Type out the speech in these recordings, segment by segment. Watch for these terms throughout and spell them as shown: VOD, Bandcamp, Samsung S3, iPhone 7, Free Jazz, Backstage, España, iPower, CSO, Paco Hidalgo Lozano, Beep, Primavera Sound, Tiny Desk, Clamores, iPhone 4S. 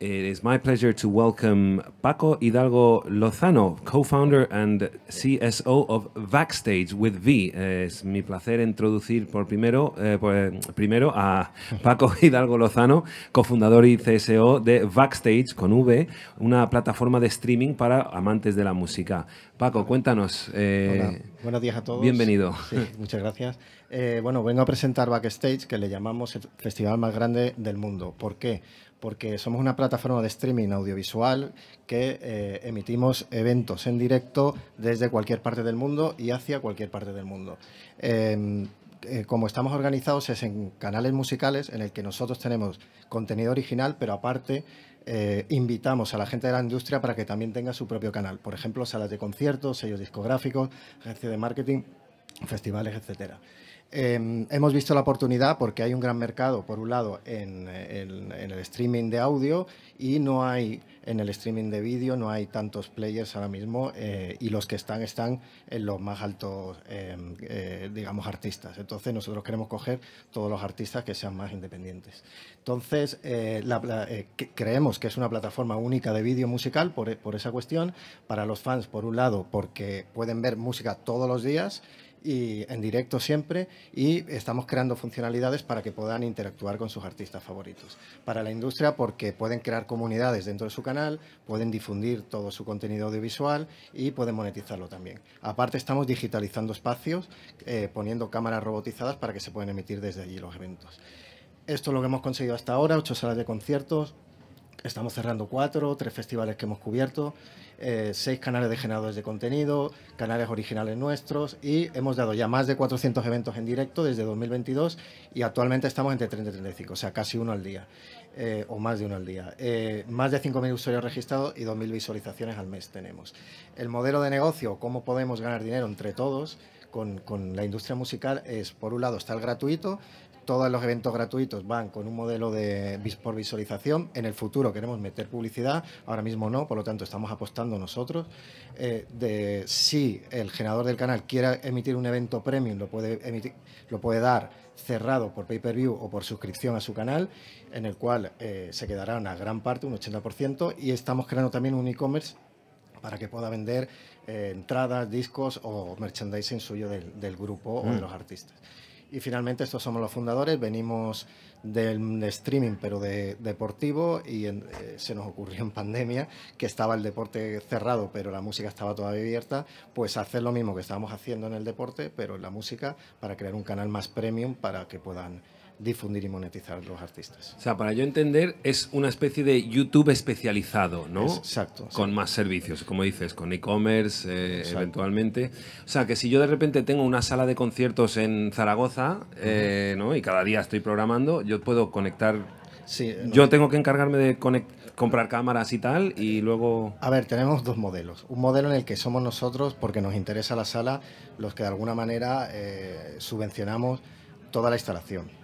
It is my pleasure to welcome Paco Hidalgo Lozano, co-founder and CSO of Backstage with V. Es mi placer introducir primero a Paco Hidalgo Lozano, cofundador y CSO de Backstage con V, una plataforma de streaming para amantes de la música. Paco, cuéntanos. Hola. Buenos días a todos. Bienvenido. Sí, muchas gracias. Bueno, vengo a presentar Backstage, que le llamamos el festival más grande del mundo. ¿Por qué? Porque somos una plataforma de streaming audiovisual que emitimos eventos en directo desde cualquier parte del mundo y hacia cualquier parte del mundo. Como estamos organizados es en canales musicales en el que nosotros tenemos contenido original, pero aparte invitamos a la gente de la industria para que también tenga su propio canal. Por ejemplo, salas de conciertos, sellos discográficos, agencias de marketing, festivales, etcétera. Hemos visto la oportunidad porque hay un gran mercado, por un lado, en el streaming de audio y no hay en el streaming de vídeo, no hay tantos players ahora mismo y los que están en los más altos, digamos, artistas. Entonces, nosotros queremos coger todos los artistas que sean más independientes. Entonces, creemos que es una plataforma única de vídeo musical por esa cuestión. Para los fans, por un lado, porque pueden ver música todos los días y en directo siempre, y estamos creando funcionalidades para que puedan interactuar con sus artistas favoritos. Para la industria, porque pueden crear comunidades dentro de su canal, pueden difundir todo su contenido audiovisual y pueden monetizarlo también. Aparte, estamos digitalizando espacios, poniendo cámaras robotizadas para que se puedan emitir desde allí los eventos. Esto es lo que hemos conseguido hasta ahora, 8 salas de conciertos. Estamos cerrando 4, 3 festivales que hemos cubierto, 6 canales de generadores de contenido, canales originales nuestros, y hemos dado ya más de 400 eventos en directo desde 2022 y actualmente estamos entre 30 y 35, o sea, casi uno al día, o más de uno al día. Más de 5.000 usuarios registrados y 2.000 visualizaciones al mes tenemos. El modelo de negocio, cómo podemos ganar dinero entre todos con la industria musical, es, por un lado, está el gratuito. Todos los eventos gratuitos van con un modelo de por visualización. En el futuro queremos meter publicidad, ahora mismo no, por lo tanto estamos apostando nosotros. Si el generador del canal quiere emitir un evento premium, lo puede dar cerrado por pay-per-view o por suscripción a su canal, en el cual se quedará una gran parte, un 80%, y estamos creando también un e-commerce para que pueda vender entradas, discos o merchandising suyo del grupo o de los artistas. Y finalmente, estos somos los fundadores, venimos del streaming pero de deportivo, y se nos ocurrió en pandemia, que estaba el deporte cerrado pero la música estaba todavía abierta, pues hacer lo mismo que estábamos haciendo en el deporte pero en la música, para crear un canal más premium para que puedan difundir y monetizar los artistas. O sea, para yo entender, es una especie de YouTube especializado, ¿no? Exacto. Con más servicios, como dices, con e-commerce, eventualmente. O sea, que si yo de repente tengo una sala de conciertos en Zaragoza, ¿no? Y cada día estoy programando, yo puedo conectar. Sí, yo tengo que encargarme de comprar cámaras y tal, y luego... A ver, tenemos dos modelos. Un modelo en el que somos nosotros, porque nos interesa la sala, los que de alguna manera subvencionamos toda la instalación,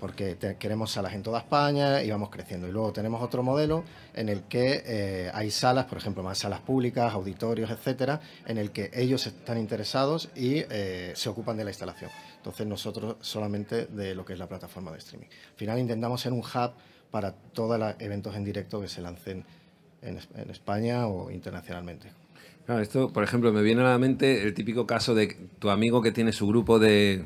porque queremos salas en toda España y vamos creciendo. Y luego tenemos otro modelo en el que hay salas, por ejemplo, más salas públicas, auditorios, etcétera, en el que ellos están interesados y se ocupan de la instalación. Entonces nosotros solamente de lo que es la plataforma de streaming. Al final intentamos ser un hub para todos los eventos en directo que se lancen en España o internacionalmente. Claro, esto, por ejemplo, me viene a la mente el típico caso de tu amigo que tiene su grupo de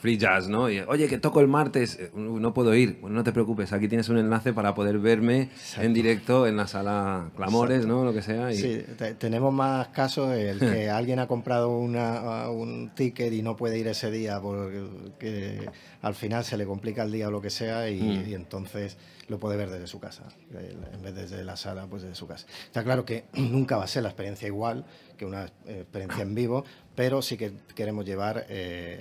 Free Jazz, ¿no? Y, oye, que toco el martes, no puedo ir. Bueno, no te preocupes, aquí tienes un enlace para poder verme. Exacto. En directo en la sala Clamores, ¿no? Lo que sea. Y... Sí, tenemos más casos, el que alguien ha comprado un ticket y no puede ir ese día porque al final se le complica el día o lo que sea, y entonces lo puede ver desde su casa. En vez de desde la sala, pues desde su casa. Está claro que nunca va a ser la experiencia igual que una experiencia en vivo, pero sí que queremos llevar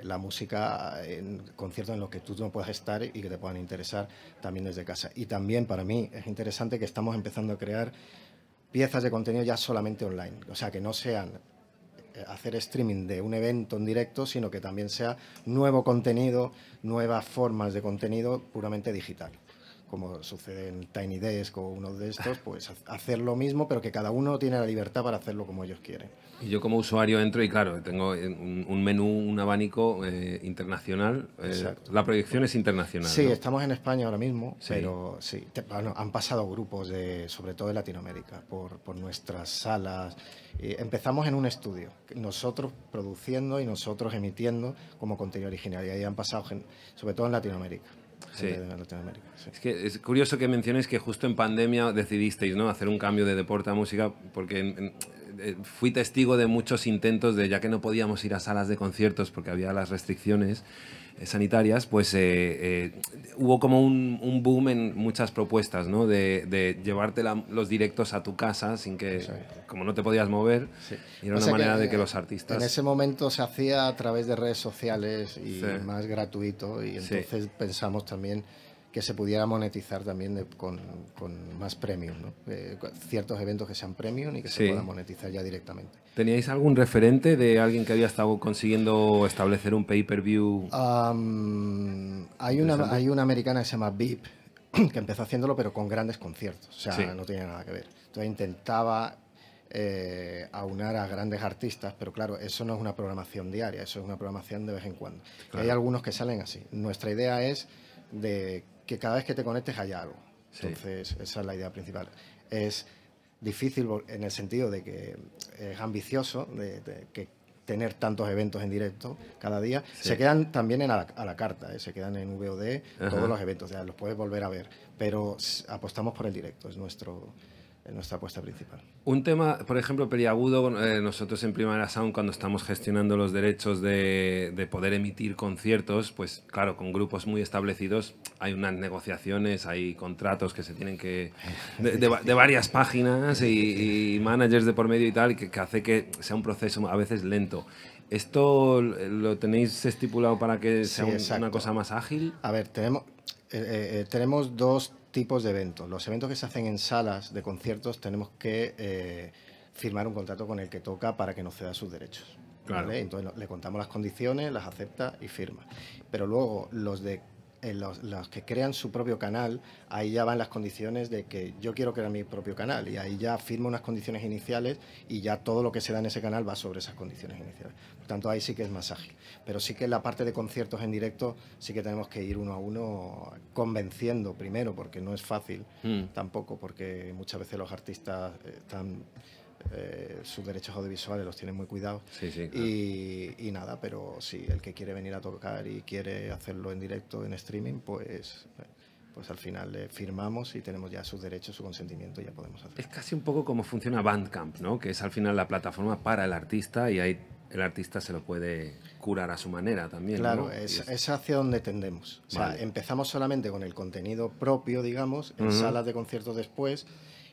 la música en conciertos en los que tú no puedas estar y que te puedan interesar también desde casa. Y también para mí es interesante que estamos empezando a crear piezas de contenido ya solamente online, o sea, que no sean hacer streaming de un evento en directo, sino que también sea nuevo contenido, nuevas formas de contenido puramente digital. como sucede en Tiny Desk o uno de estos, pues hacer lo mismo, pero que cada uno tiene la libertad para hacerlo como ellos quieren. Y yo como usuario entro y claro, tengo un menú, un abanico internacional. La proyección es internacional. Sí, ¿no? Estamos en España ahora mismo, sí. Pero sí, bueno, han pasado grupos, sobre todo de Latinoamérica, por nuestras salas. Empezamos en un estudio, nosotros produciendo y nosotros emitiendo como contenido original. Y ahí han pasado, sobre todo en Latinoamérica. Sí. Sí. Es que es curioso que menciones que justo en pandemia decidisteis, ¿no?, hacer un cambio de deporte a música, porque fui testigo de muchos intentos de, ya que no podíamos ir a salas de conciertos porque había las restricciones sanitarias, pues hubo como un boom en muchas propuestas, ¿no?, de llevarte los directos a tu casa sin que, como no te podías mover, sí. Y era una manera de que los artistas... En ese momento se hacía a través de redes sociales y sí. Más gratuito, y entonces sí. Pensamos también que se pudiera monetizar también con más premium, ¿no? Ciertos eventos que sean premium y que sí. Se puedan monetizar ya directamente. ¿Teníais algún referente de alguien que había estado consiguiendo establecer un pay-per-view? Hay una americana que se llama Beep, que empezó haciéndolo pero con grandes conciertos, o sea, sí. No tenía nada que ver. Entonces intentaba aunar a grandes artistas, pero claro, eso no es una programación diaria, eso es una programación de vez en cuando. Claro. Hay algunos que salen así. Nuestra idea es de que cada vez que te conectes haya algo. Entonces, sí. Esa es la idea principal. Es difícil en el sentido de que es ambicioso que tener tantos eventos en directo cada día. Sí. Se quedan también a la carta, se quedan en VOD. Ajá. Todos los eventos, los puedes volver a ver, pero apostamos por el directo, es nuestra apuesta principal. Un tema, por ejemplo, peliagudo, nosotros en Primavera Sound, cuando estamos gestionando los derechos de poder emitir conciertos, pues claro, con grupos muy establecidos hay unas negociaciones, hay contratos que se tienen que... de varias páginas y managers de por medio y tal, que hace que sea un proceso a veces lento. ¿Esto lo tenéis estipulado para que sea una cosa más ágil? A ver, tenemos dos tipos de eventos. Los eventos que se hacen en salas de conciertos tenemos que firmar un contrato con el que toca para que nos ceda sus derechos. Claro. ¿Vale? Entonces le contamos las condiciones, las acepta y firma. Pero luego los que crean su propio canal, ahí ya van las condiciones de que yo quiero crear mi propio canal, y ahí ya firmo unas condiciones iniciales y ya todo lo que se da en ese canal va sobre esas condiciones iniciales. Por tanto, ahí sí que es más ágil. Pero sí que en la parte de conciertos en directo sí que tenemos que ir uno a uno convenciendo primero, porque no es fácil tampoco, porque muchas veces los artistas están... sus derechos audiovisuales los tienen muy cuidados. Sí, sí, claro. y nada, pero sí, el que quiere venir a tocar y quiere hacerlo en directo, en streaming, pues al final le firmamos y tenemos ya sus derechos, su consentimiento, y ya podemos hacerlo. Es casi un poco como funciona Bandcamp, ¿no? Que es al final la plataforma para el artista, y ahí el artista se lo puede curar a su manera también. Claro, ¿no? es hacia donde tendemos. O sea, vale. Empezamos solamente con el contenido propio, digamos, en salas de conciertos después.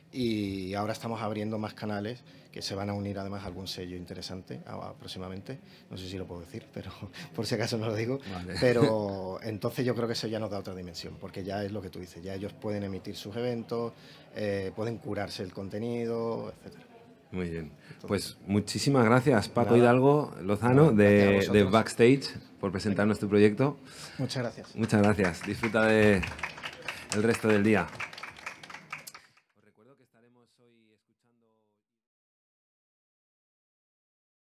Y ahora estamos abriendo más canales, que se van a unir además a algún sello interesante próximamente. No sé si lo puedo decir, pero por si acaso no lo digo. Vale. Pero entonces yo creo que eso ya nos da otra dimensión, porque ya es lo que tú dices. Ya ellos pueden emitir sus eventos, pueden curarse el contenido, etc. Muy bien. Entonces, pues muchísimas gracias, Paco Hidalgo Lozano, de Backstage, por presentarnos tu proyecto. Muchas gracias. Muchas gracias. Disfruta del resto del día.